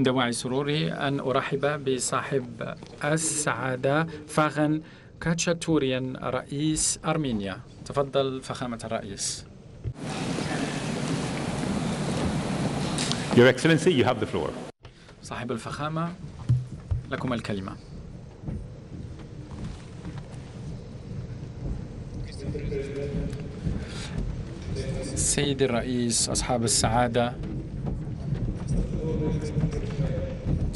دواعي سروري أن أرحب بصاحب السعادة فاغن كاتشاتوريان رئيس أرمينيا. تفضل فخامة الرئيس. Your Excellency, you have the floor. صاحب الفخامة لكم الكلمة. سيد الرئيس، أصحاب السعادة،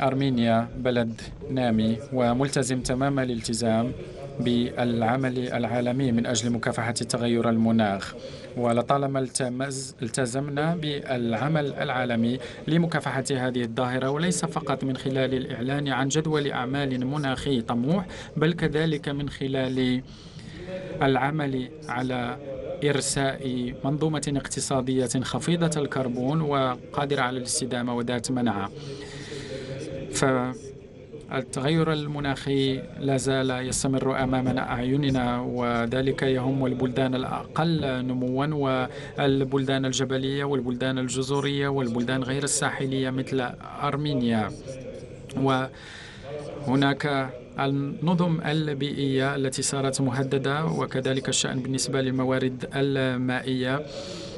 أرمينيا بلد نامي وملتزم تمام الالتزام بالعمل العالمي من أجل مكافحة تغير المناخ، ولطالما التزمنا بالعمل العالمي لمكافحة هذه الظاهرة، وليس فقط من خلال الإعلان عن جدول أعمال مناخي طموح، بل كذلك من خلال العمل على إرساء منظومة اقتصادية خفيضة الكربون وقادرة على الاستدامة وذات مناعة. فالتغير المناخي لا زال يستمر أمامنا أعيننا، وذلك يهم البلدان الأقل نموا والبلدان الجبلية والبلدان الجزرية والبلدان غير الساحلية مثل أرمينيا. وهناك النظم البيئية التي صارت مهددة، وكذلك الشأن بالنسبة للموارد المائية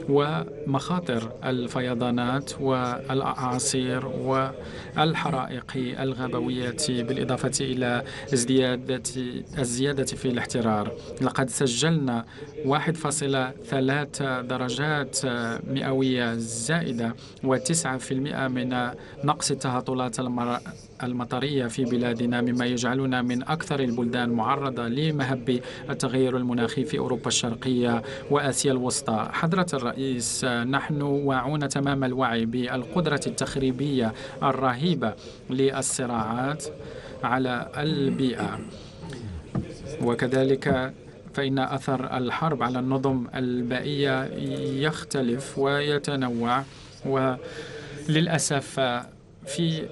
ومخاطر الفيضانات والأعاصير والحرائق الغابوية، بالإضافة إلى الزيادة في الاحترار. لقد سجلنا 1.3 درجات مئوية زائدة و9% من نقص التهطلات المطرية في بلادنا، مما يجعلنا من أكثر البلدان معرضة لمهب التغير المناخي في أوروبا الشرقية وآسيا الوسطى. حضرة الرئيس، نحن واعون تمام الوعي بالقدرة التخريبية الرهيبة للصراعات على البيئة، وكذلك فإن أثر الحرب على النظم البيئية يختلف ويتنوع، وللأسف في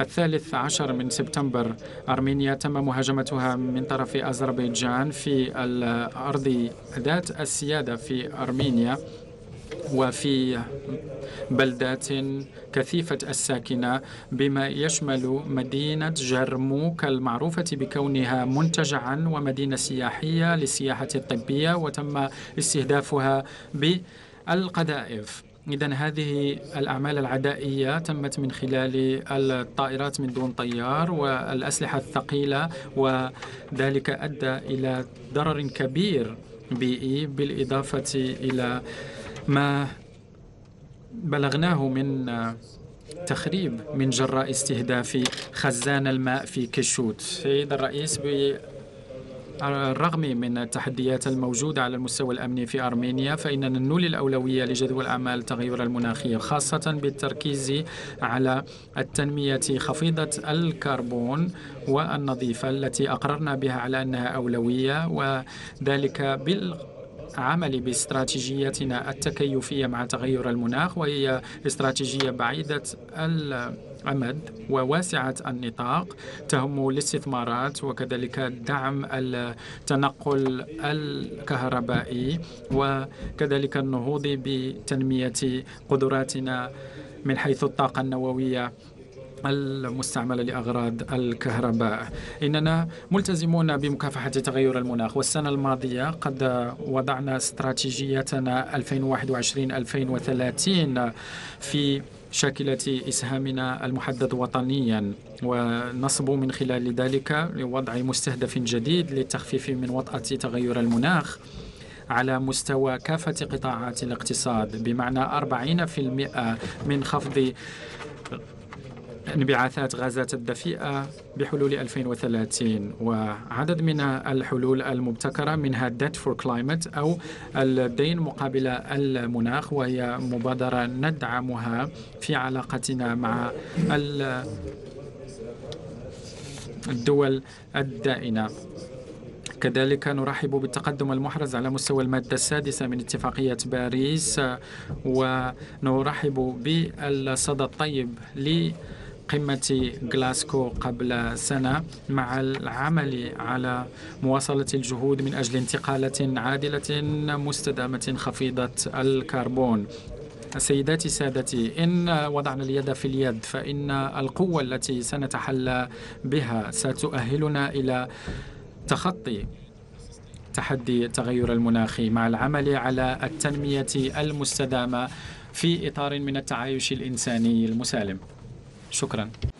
الثالث عشر من سبتمبر أرمينيا تم مهاجمتها من طرف أذربيجان في الأرض ذات السيادة في أرمينيا وفي بلدات كثيفة الساكنة، بما يشمل مدينة جرموك المعروفة بكونها منتجعا ومدينة سياحية للسياحة الطبية، وتم استهدافها بالقذائف. إذن هذه الأعمال العدائية تمت من خلال الطائرات من دون طيار والأسلحة الثقيلة، وذلك أدى إلى ضرر كبير بيئي، بالإضافة إلى ما بلغناه من تخريب من جراء استهداف خزان الماء في كيشوت. سيد الرئيس، بالرغم من التحديات الموجودة على المستوى الأمني في أرمينيا، فإننا نولي الأولوية لجدول أعمال التغير المناخي، خاصة بالتركيز على التنمية خفيضة الكربون والنظيفة التي أقررنا بها على أنها أولوية، وذلك بالعمل باستراتيجيتنا التكيفية مع تغير المناخ، وهي استراتيجية بعيدة الأمد وواسعة النطاق، تهم الاستثمارات وكذلك دعم التنقل الكهربائي، وكذلك النهوض بتنمية قدراتنا من حيث الطاقة النووية المستعملة لأغراض الكهرباء. إننا ملتزمون بمكافحة تغير المناخ، والسنة الماضية قد وضعنا استراتيجيتنا 2021-2030 في شكلة إسهامنا المحدد وطنياً، ونصب من خلال ذلك لوضع مستهدف جديد للتخفيف من وطأة تغير المناخ على مستوى كافة قطاعات الاقتصاد، بمعنى 40% من خفض انبعاثات غازات الدفيئة بحلول 2030. وعدد من الحلول المبتكرة منها Debt for Climate أو الدين مقابل المناخ، وهي مبادرة ندعمها في علاقتنا مع الدول الدائنة. كذلك نرحب بالتقدم المحرز على مستوى المادة السادسة من اتفاقية باريس، ونرحب بالصدى الطيب لقمة غلاسكو قبل سنة مع العمل على مواصلة الجهود من أجل انتقالة عادلة مستدامة خفيضة الكربون. سيداتي سادتي، إن وضعنا اليد في اليد فإن القوة التي سنتحلى بها ستؤهلنا إلى تخطي تحدي التغير المناخي مع العمل على التنمية المستدامة في إطار من التعايش الإنساني المسالم. شكرا.